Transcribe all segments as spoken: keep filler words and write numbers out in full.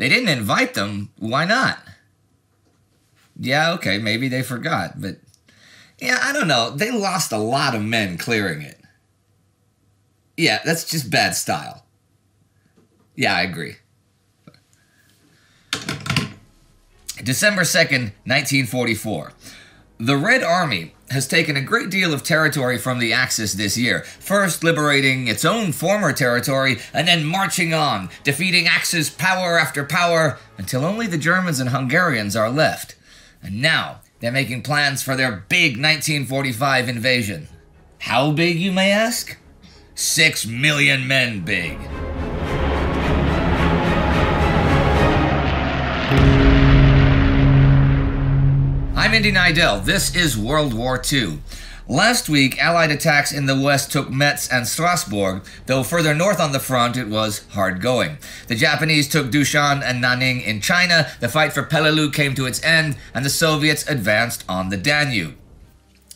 They didn't invite them. Why not? Yeah, okay, maybe they forgot, but... Yeah, I don't know. They lost a lot of men clearing it. Yeah, that's just bad style. Yeah, I agree. December second, nineteen forty-four. The Red Army has taken a great deal of territory from the Axis this year, first liberating its own former territory and then marching on, defeating Axis power after power until only the Germans and Hungarians are left. And now they're making plans for their big nineteen forty-five invasion. How big, you may ask? Six million men big. I'm Indy Neidell. This is World War Two. Last week, Allied attacks in the west took Metz and Strasbourg, though further north on the front it was hard going. The Japanese took Dushan and Nanning in China, the fight for Peleliu came to its end, and the Soviets advanced on the Danube.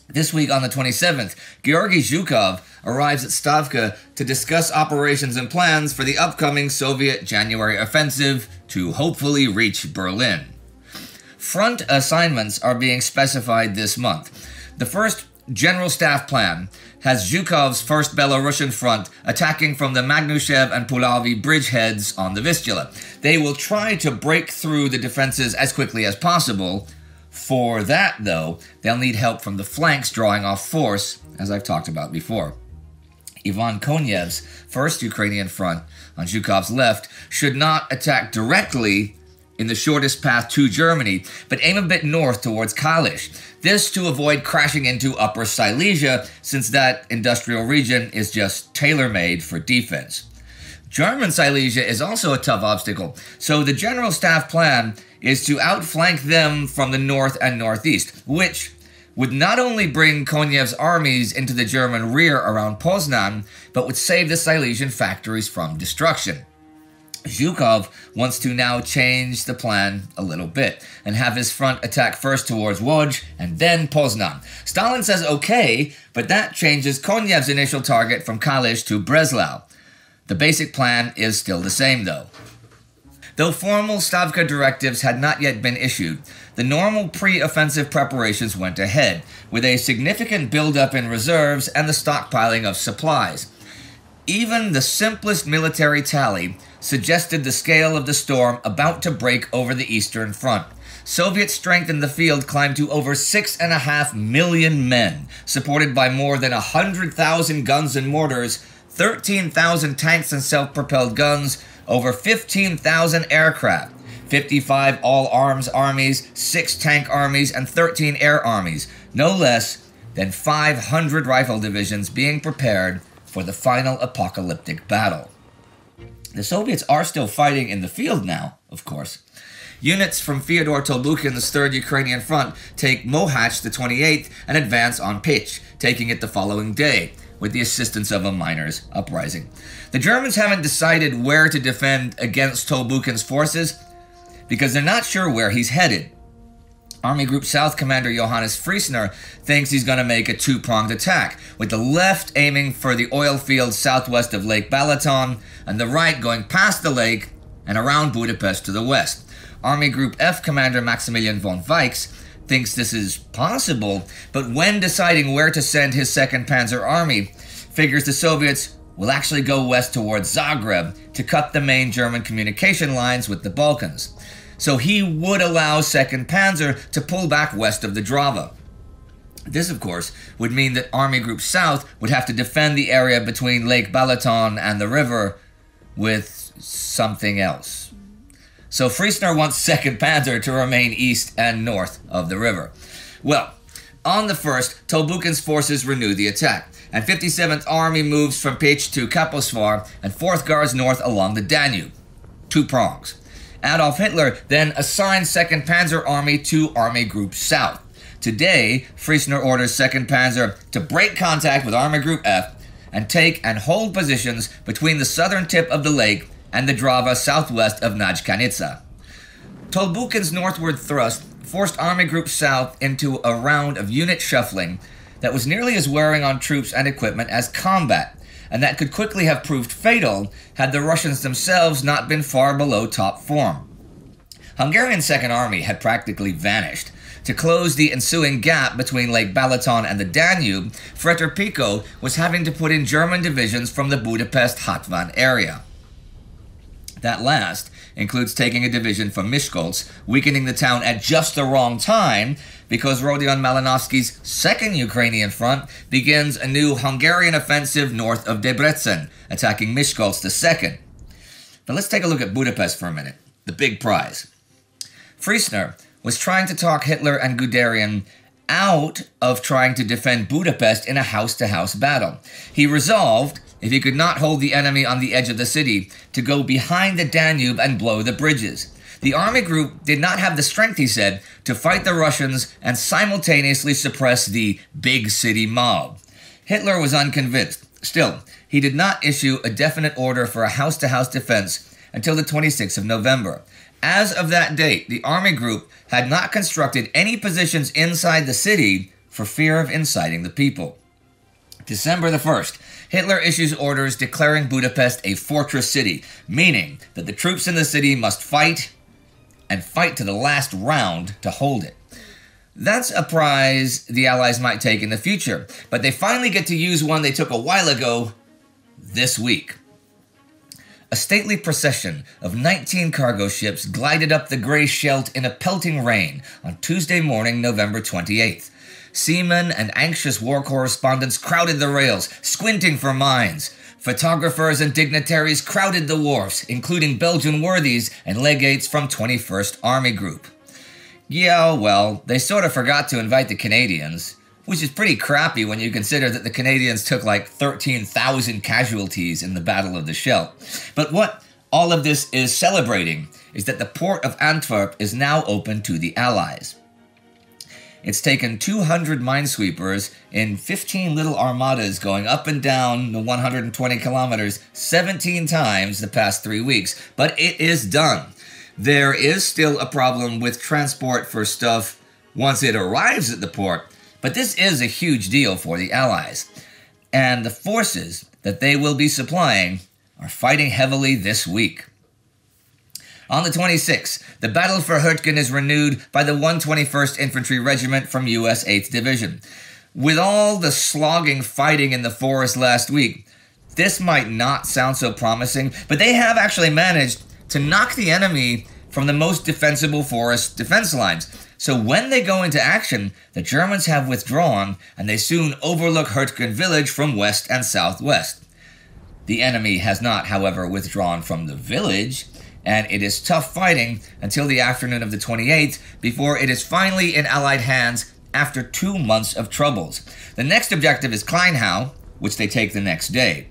This week on the twenty-seventh, Georgi Zhukov arrives at Stavka to discuss operations and plans for the upcoming Soviet January offensive to hopefully reach Berlin. Front assignments are being specified this month. The first General Staff Plan has Zhukov's first Belarusian front attacking from the Magnushev and Pulavi bridgeheads on the Vistula. They will try to break through the defenses as quickly as possible. For that, though, they'll need help from the flanks drawing off force, as I've talked about before. Ivan Konyev's first Ukrainian front on Zhukov's left should not attack directly in the shortest path to Germany, but aim a bit north towards Kalisz. This to avoid crashing into Upper Silesia, since that industrial region is just tailor-made for defense. German Silesia is also a tough obstacle, so the General Staff Plan is to outflank them from the north and northeast, which would not only bring Konyev's armies into the German rear around Poznan, but would save the Silesian factories from destruction. Zhukov wants to now change the plan a little bit and have his front attack first towards Łódź and then Poznan. Stalin says okay, but that changes Konyev's initial target from Kalisz to Breslau. The basic plan is still the same, though. Though formal Stavka directives had not yet been issued, the normal pre-offensive preparations went ahead, with a significant buildup in reserves and the stockpiling of supplies. Even the simplest military tally suggested the scale of the storm about to break over the Eastern Front. Soviet strength in the field climbed to over six and a half million men, supported by more than one hundred thousand guns and mortars, thirteen thousand tanks and self-propelled guns, over fifteen thousand aircraft, fifty-five all-arms armies, six tank armies, and thirteen air armies, no less than five hundred rifle divisions being prepared for the final apocalyptic battle. The Soviets are still fighting in the field now, of course. Units from Fyodor Tolbukhin's third Ukrainian Front take Mohach the twenty-eighth and advance on Pich, taking it the following day, with the assistance of a miners' uprising. The Germans haven't decided where to defend against Tolbukhin's forces because they're not sure where he's headed. Army Group South Commander Johannes Friessner thinks he's going to make a two-pronged attack, with the left aiming for the oil fields southwest of Lake Balaton, and the right going past the lake and around Budapest to the west. Army Group F Commander Maximilian von Weichs thinks this is possible, but when deciding where to send his second Panzer Army, figures the Soviets will actually go west towards Zagreb to cut the main German communication lines with the Balkans. So he would allow second Panzer to pull back west of the Drava. This, of course, would mean that Army Group South would have to defend the area between Lake Balaton and the river with something else. So Friessner wants second Panzer to remain east and north of the river. Well, on the first, Tolbukhin's forces renew the attack, and fifty-seventh Army moves from Pich to Kaposvar and fourth Guards north along the Danube. Two prongs. Adolf Hitler then assigned second Panzer Army to Army Group South. Today, Friessner orders second Panzer to break contact with Army Group F and take and hold positions between the southern tip of the lake and the Drava southwest of Nagykanitsa. Tolbukhin's northward thrust forced Army Group South into a round of unit shuffling that was nearly as wearing on troops and equipment as combat, and that could quickly have proved fatal had the Russians themselves not been far below top form. Hungarian Second Army had practically vanished. To close the ensuing gap between Lake Balaton and the Danube, Frederick Pico was having to put in German divisions from the Budapest-Hatvan area. That last includes taking a division from Miskolc, weakening the town at just the wrong time, because Rodion Malinovsky's second Ukrainian front begins a new Hungarian offensive north of Debrecen, attacking Miskolc the second. But let's take a look at Budapest for a minute, the big prize. Friessner was trying to talk Hitler and Guderian out of trying to defend Budapest in a house-to-house battle. He resolved, if he could not hold the enemy on the edge of the city, to go behind the Danube and blow the bridges. The army group did not have the strength, he said, to fight the Russians and simultaneously suppress the big city mob. Hitler was unconvinced. Still, he did not issue a definite order for a house-to-house defense until the twenty-sixth of November. As of that date, the army group had not constructed any positions inside the city for fear of inciting the people. December the first, Hitler issues orders declaring Budapest a fortress city, meaning that the troops in the city must fight and fight to the last round to hold it. That's a prize the Allies might take in the future, but they finally get to use one they took a while ago this week. A stately procession of nineteen cargo ships glided up the grey Scheldt in a pelting rain on Tuesday morning, November twenty-eighth. Seamen and anxious war correspondents crowded the rails, squinting for mines. Photographers and dignitaries crowded the wharfs, including Belgian worthies and legates from twenty-first Army Group. Yeah, well, they sort of forgot to invite the Canadians, which is pretty crappy when you consider that the Canadians took like thirteen thousand casualties in the Battle of the Scheldt. But what all of this is celebrating is that the port of Antwerp is now open to the Allies. It's taken two hundred minesweepers in fifteen little armadas going up and down the one hundred twenty kilometers seventeen times the past three weeks, but it is done. There is still a problem with transport for stuff once it arrives at the port, but this is a huge deal for the Allies, and the forces that they will be supplying are fighting heavily this week. On the twenty-sixth, the battle for Hürtgen is renewed by the one hundred twenty-first Infantry Regiment from U S eighth Division. With all the slogging fighting in the forest last week, this might not sound so promising, but they have actually managed to knock the enemy from the most defensible forest defense lines. So when they go into action, the Germans have withdrawn, and they soon overlook Hürtgen village from west and southwest. The enemy has not, however, withdrawn from the village, and it is tough fighting until the afternoon of the twenty-eighth, before it is finally in Allied hands after two months of troubles. The next objective is Kleinhau, which they take the next day.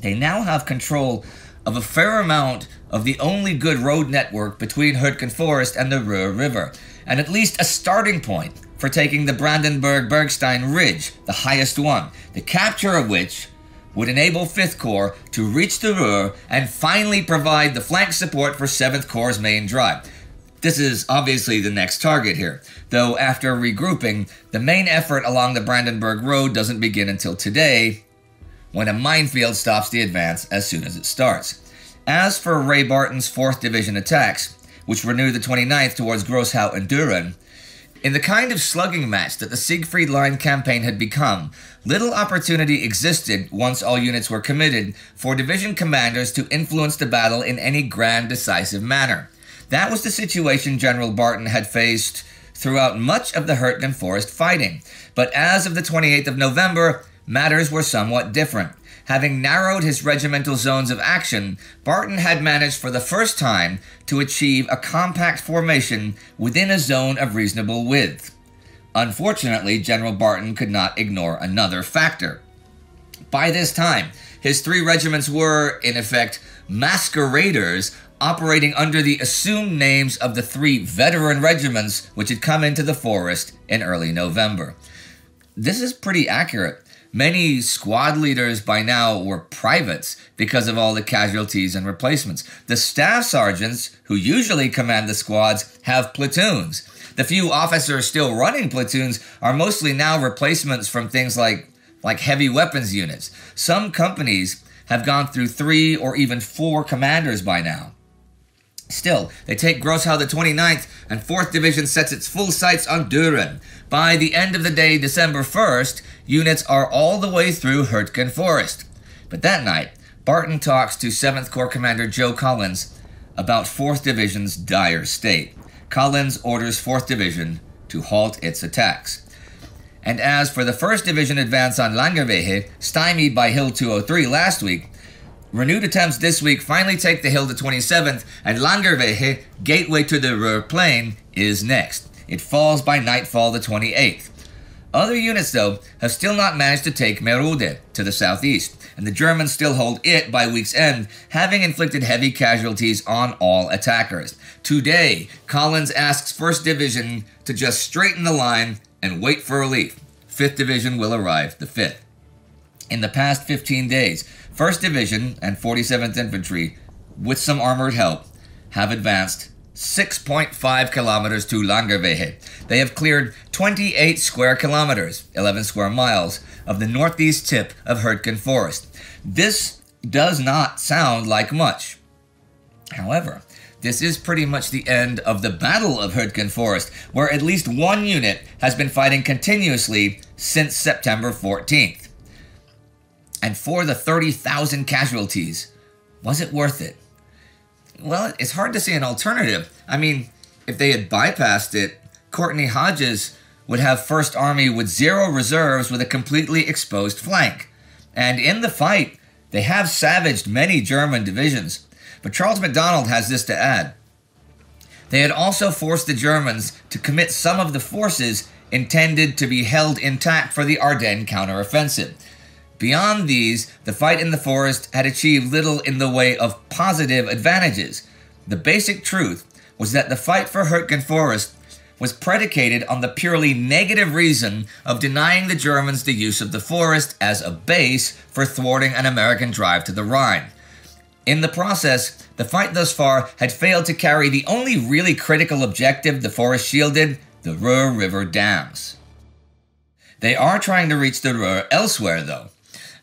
They now have control of a fair amount of the only good road network between Hürtgen Forest and the Ruhr River, and at least a starting point for taking the Brandenburg-Bergstein Ridge, the highest one, the capture of which would enable fifth Corps to reach the Ruhr and finally provide the flank support for seventh Corps' main drive. This is obviously the next target here, though after regrouping, the main effort along the Brandenburg Road doesn't begin until today, when a minefield stops the advance as soon as it starts. As for Ray Barton's fourth Division attacks, which renew the twenty-ninth towards Grosshau and Duren, in the kind of slugging match that the Siegfried Line campaign had become, little opportunity existed once all units were committed for division commanders to influence the battle in any grand decisive manner. That was the situation General Barton had faced throughout much of the Hürtgen Forest fighting. But as of the twenty-eighth of November, matters were somewhat different. Having narrowed his regimental zones of action, Barton had managed for the first time to achieve a compact formation within a zone of reasonable width. Unfortunately, General Barton could not ignore another factor. By this time, his three regiments were, in effect, masqueraders operating under the assumed names of the three veteran regiments which had come into the forest in early November. This is pretty accurate. Many squad leaders by now were privates because of all the casualties and replacements. The staff sergeants, who usually command the squads, have platoons. The few officers still running platoons are mostly now replacements from things like, like heavy weapons units. Some companies have gone through three or even four commanders by now. Still, they take Grosshau the twenty-ninth, and fourth Division sets its full sights on Duren. By the end of the day, December first, units are all the way through Hürtgen Forest. But that night, Barton talks to seventh Corps Commander Joe Collins about fourth Division's dire state. Collins orders fourth Division to halt its attacks. And as for the first Division advance on Langerwehe, stymied by Hill two oh three last week, renewed attempts this week finally take the hill to twenty-seventh, and Langerwehe, gateway to the Ruhr plain, is next. It falls by nightfall the twenty-eighth. Other units, though, have still not managed to take Merode to the southeast, and the Germans still hold it by week's end, having inflicted heavy casualties on all attackers. Today, Collins asks first Division to just straighten the line and wait for relief. fifth Division will arrive the fifth. In the past fifteen days, first Division and forty-seventh Infantry, with some armored help, have advanced six point five kilometers to Langerwehe. They have cleared twenty-eight square kilometers, eleven square miles, of the northeast tip of Hürtgen Forest. This does not sound like much. However, this is pretty much the end of the Battle of Hürtgen Forest, where at least one unit has been fighting continuously since September fourteenth. And for the thirty thousand casualties, was it worth it? Well, it's hard to see an alternative. I mean, if they had bypassed it, Courtney Hodges would have First Army with zero reserves with a completely exposed flank. And in the fight, they have savaged many German divisions. But Charles MacDonald has this to add. They had also forced the Germans to commit some of the forces intended to be held intact for the Ardennes counteroffensive. Beyond these, the fight in the forest had achieved little in the way of positive advantages. The basic truth was that the fight for Hürtgen Forest was predicated on the purely negative reason of denying the Germans the use of the forest as a base for thwarting an American drive to the Rhine. In the process, the fight thus far had failed to carry the only really critical objective the forest shielded, the Ruhr River dams. They are trying to reach the Ruhr elsewhere, though.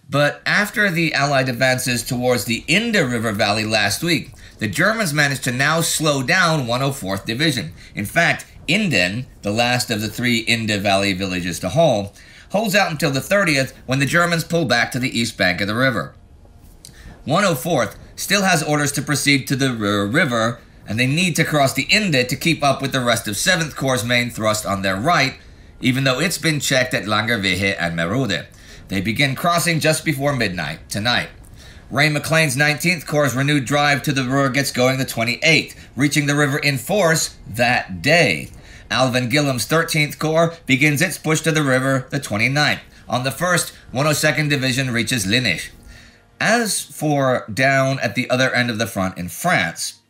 But after the Allied advances towards the Inde River Valley last week, the Germans managed to now slow down one oh fourth Division. In fact, Inden, the last of the three Inde Valley villages to hold, holds out until the thirtieth when the Germans pull back to the east bank of the river. one oh fourth still has orders to proceed to the Ruhr River, and they need to cross the Inde to keep up with the rest of seventh Corps' main thrust on their right, even though it's been checked at Langerwehe and Merode. They begin crossing just before midnight tonight. Ray McLean's nineteenth Corps' renewed drive to the Ruhr gets going the twenty-eighth, reaching the river in force that day. Alvin Gillam's thirteenth Corps begins its push to the river the twenty-ninth. On the first, one oh second Division reaches Linish. As for down at the other end of the front in France,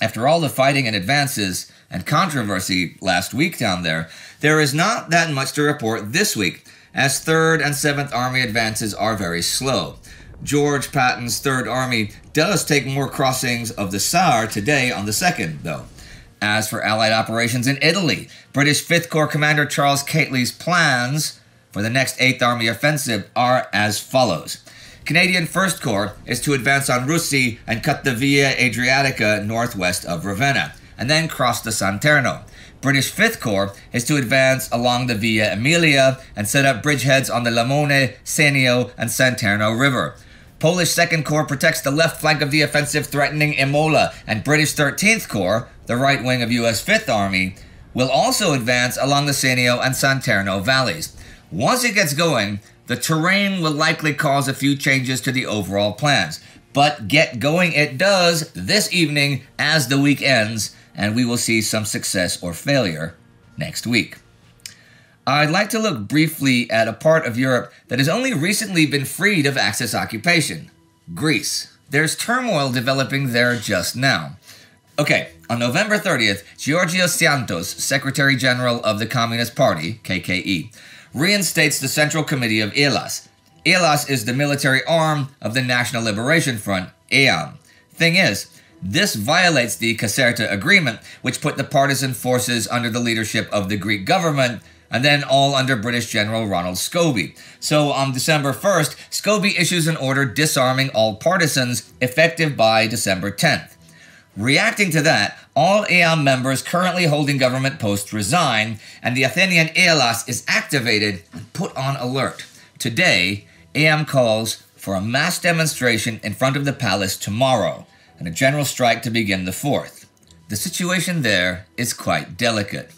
after all the fighting and advances and controversy last week down there, there is not that much to report this week, as third and seventh Army advances are very slow. George Patton's third Army does take more crossings of the Saar today on the second, though. As for Allied operations in Italy, British fifth Corps Commander Charles Cately's plans for the next eighth Army offensive are as follows. Canadian first Corps is to advance on Russi and cut the Via Adriatica northwest of Ravenna, and then cross the Santerno. British fifth Corps is to advance along the Via Emilia and set up bridgeheads on the Lamone, Senio, and Santerno River. Polish second Corps protects the left flank of the offensive threatening Imola, and British thirteenth Corps, the right wing of U S fifth Army, will also advance along the Senio and Santerno valleys. Once it gets going, the terrain will likely cause a few changes to the overall plans. But get going it does this evening as the week ends, and we will see some success or failure next week. I'd like to look briefly at a part of Europe that has only recently been freed of Axis occupation, Greece. There's turmoil developing there just now. Okay, on November thirtieth, Georgios Santos, Secretary General of the Communist Party, K K E, reinstates the Central Committee of ELAS. ELAS is the military arm of the National Liberation Front, E A M. Thing is, this violates the Caserta Agreement, which put the partisan forces under the leadership of the Greek government, and then all under British General Ronald Scobie. So on December first, Scobie issues an order disarming all partisans, effective by December tenth. Reacting to that, all E A M members currently holding government posts resign, and the Athenian ELAS is activated and put on alert. Today, E A M calls for a mass demonstration in front of the palace tomorrow, and a general strike to begin the fourth. The situation there is quite delicate.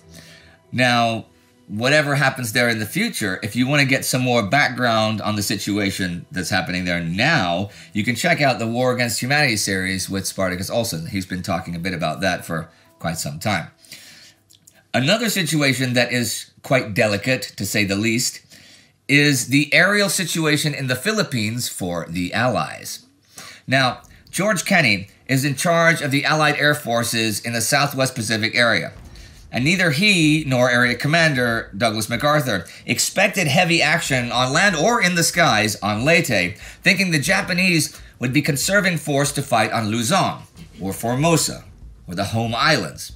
Now, whatever happens there in the future, if you want to get some more background on the situation that's happening there now, you can check out the War Against Humanity series with Spartacus Olsen. He's been talking a bit about that for quite some time. Another situation that is quite delicate, to say the least, is the aerial situation in the Philippines for the Allies. Now, George Kenney is in charge of the Allied Air Forces in the Southwest Pacific area. And neither he nor Area Commander Douglas MacArthur expected heavy action on land or in the skies on Leyte, thinking the Japanese would be conserving force to fight on Luzon, or Formosa, or the home islands.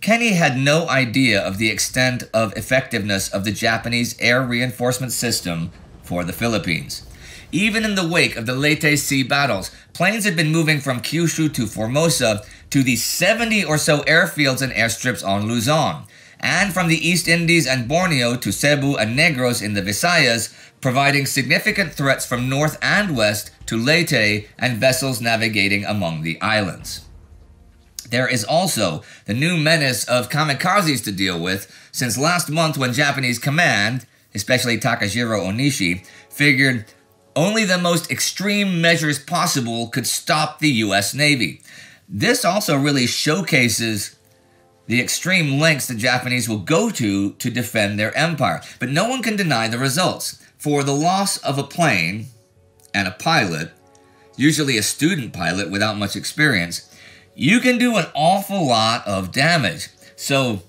Kenney had no idea of the extent of effectiveness of the Japanese air reinforcement system for the Philippines. Even in the wake of the Leyte Sea battles, planes had been moving from Kyushu to Formosa to the seventy or so airfields and airstrips on Luzon, and from the East Indies and Borneo to Cebu and Negros in the Visayas, providing significant threats from north and west to Leyte and vessels navigating among the islands. There is also the new menace of kamikazes to deal with, since last month when Japanese command, especially Takajiro Onishi, figured only the most extreme measures possible could stop the U S Navy. This also really showcases the extreme lengths the Japanese will go to to defend their empire. But no one can deny the results. For the loss of a plane and a pilot, usually a student pilot without much experience, you can do an awful lot of damage. So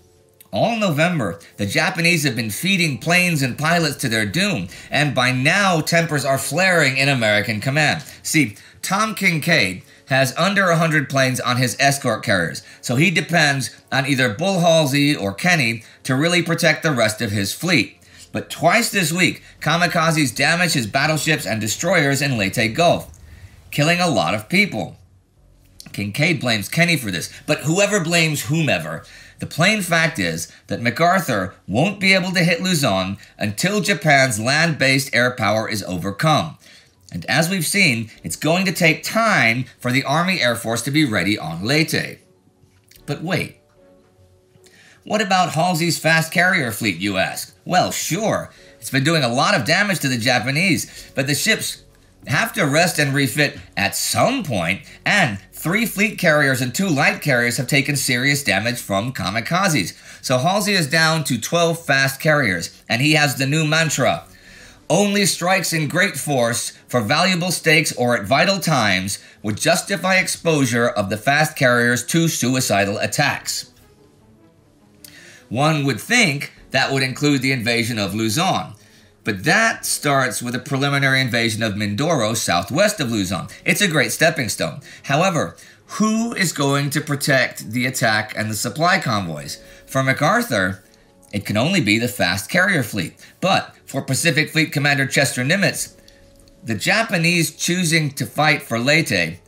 all November, the Japanese have been feeding planes and pilots to their doom, and by now tempers are flaring in American command. See, Tom Kincaid has under one hundred planes on his escort carriers, so he depends on either Bull Halsey or Kenney to really protect the rest of his fleet. But twice this week, kamikazes damaged his battleships and destroyers in Leyte Gulf, killing a lot of people. Kincaid blames Kenney for this, but whoever blames whomever, the plain fact is that MacArthur won't be able to hit Luzon until Japan's land-based air power is overcome. And as we've seen, it's going to take time for the Army Air Force to be ready on Leyte. But wait. What about Halsey's fast carrier fleet, you ask? Well, sure, it's been doing a lot of damage to the Japanese, but the ships have to rest and refit at some point, and three fleet carriers and two light carriers have taken serious damage from kamikazes. So Halsey is down to twelve fast carriers, and he has the new mantra: only strikes in great force for valuable stakes or at vital times would justify exposure of the fast carriers to suicidal attacks. One would think that would include the invasion of Luzon, but that starts with a preliminary invasion of Mindoro, southwest of Luzon. It's a great stepping stone. However, who is going to protect the attack and the supply convoys? For MacArthur, it can only be the fast carrier fleet. But for Pacific Fleet Commander Chester Nimitz, the Japanese choosing to fight for Leyte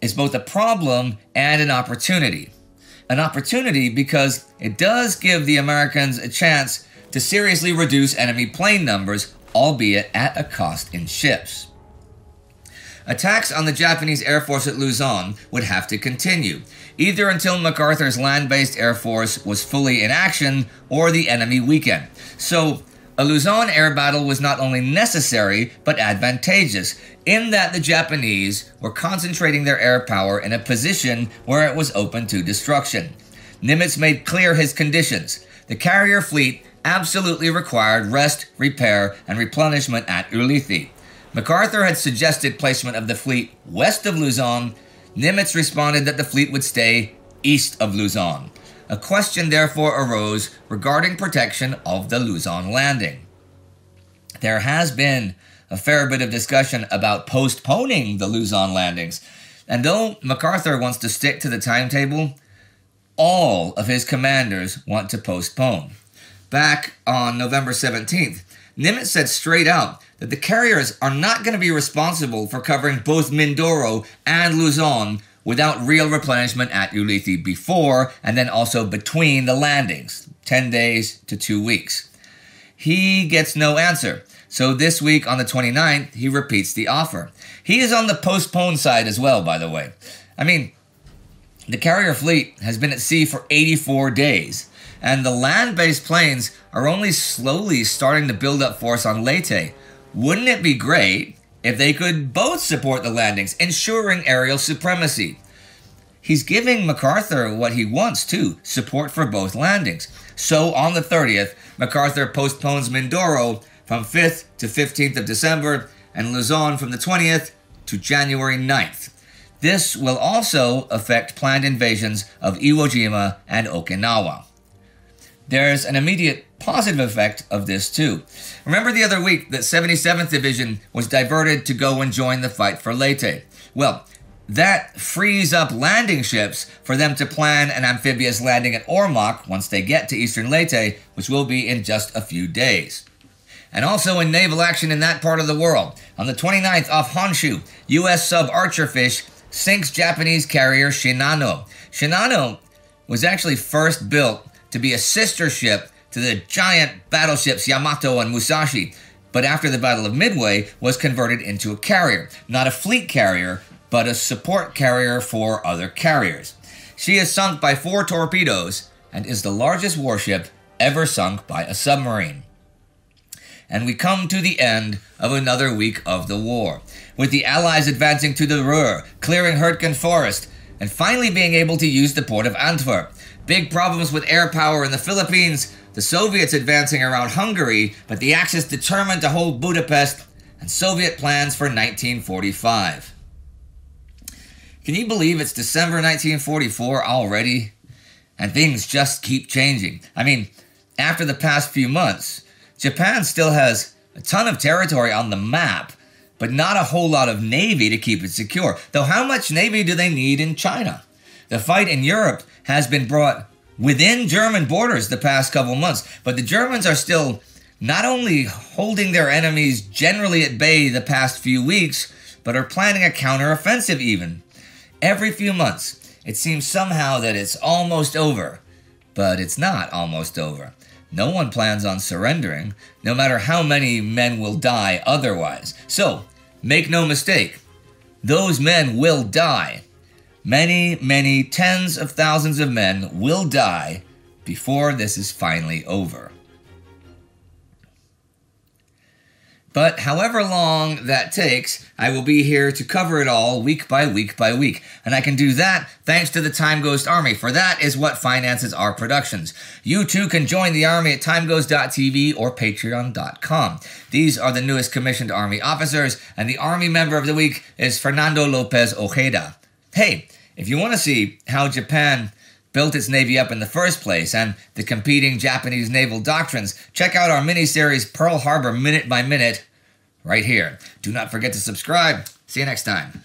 is both a problem and an opportunity. An opportunity because it does give the Americans a chance to seriously reduce enemy plane numbers, albeit at a cost in ships. Attacks on the Japanese Air Force at Luzon would have to continue, either until MacArthur's land-based Air Force was fully in action or the enemy weakened. So a Luzon air battle was not only necessary, but advantageous, in that the Japanese were concentrating their air power in a position where it was open to destruction. Nimitz made clear his conditions. The carrier fleet absolutely required rest, repair, and replenishment at Ulithi. MacArthur had suggested placement of the fleet west of Luzon. Nimitz responded that the fleet would stay east of Luzon. A question therefore arose regarding protection of the Luzon landing. There has been a fair bit of discussion about postponing the Luzon landings, and though MacArthur wants to stick to the timetable, all of his commanders want to postpone. Back on November seventeenth, Nimitz said straight out that the carriers are not going to be responsible for covering both Mindoro and Luzon without real replenishment at Ulithi before and then also between the landings, ten days to two weeks. He gets no answer. So this week on the twenty-ninth, he repeats the offer. He is on the postponed side as well, by the way. I mean, the carrier fleet has been at sea for eighty-four days, and the land-based planes are only slowly starting to build up force on Leyte. Wouldn't it be great if they could both support the landings, ensuring aerial supremacy? He's giving MacArthur what he wants, too, support for both landings. So on the thirtieth, MacArthur postpones Mindoro from fifth to fifteenth of December and Luzon from the twentieth to January ninth. This will also affect planned invasions of Iwo Jima and Okinawa. There's an immediate positive effect of this too. Remember the other week that seventy-seventh Division was diverted to go and join the fight for Leyte. Well, that frees up landing ships for them to plan an amphibious landing at Ormoc once they get to eastern Leyte, which will be in just a few days. And also in naval action in that part of the world, on the twenty-ninth off Honshu, U S sub Archerfish sinks Japanese carrier Shinano. Shinano was actually first built to be a sister ship to the giant battleships Yamato and Musashi, but after the Battle of Midway was converted into a carrier, not a fleet carrier, but a support carrier for other carriers. She is sunk by four torpedoes and is the largest warship ever sunk by a submarine. And we come to the end of another week of the war, with the Allies advancing to the Ruhr, clearing Hürtgen Forest, and finally being able to use the port of Antwerp. Big problems with air power in the Philippines, the Soviets advancing around Hungary, but the Axis determined to hold Budapest, and Soviet plans for nineteen forty-five. Can you believe it's December nineteen forty-four already? And things just keep changing. I mean, after the past few months, Japan still has a ton of territory on the map, but not a whole lot of navy to keep it secure. Though how much navy do they need in China? The fight in Europe has been brought within German borders the past couple months, but the Germans are still not only holding their enemies generally at bay the past few weeks, but are planning a counteroffensive even. Every few months, it seems somehow that it's almost over, but it's not almost over. No one plans on surrendering, no matter how many men will die otherwise. So, make no mistake, those men will die. Many, many tens of thousands of men will die before this is finally over. But however long that takes, I will be here to cover it all week by week by week. And I can do that thanks to the Time Ghost Army, for that is what finances our productions. You too can join the army at timeghost dot t v or patreon dot com. These are the newest commissioned army officers, and the army member of the week is Fernando Lopez Ojeda. Hey, if you want to see how Japan built its navy up in the first place, and the competing Japanese naval doctrines, check out our mini-series Pearl Harbor Minute by Minute right here. Do not forget to subscribe. See you next time.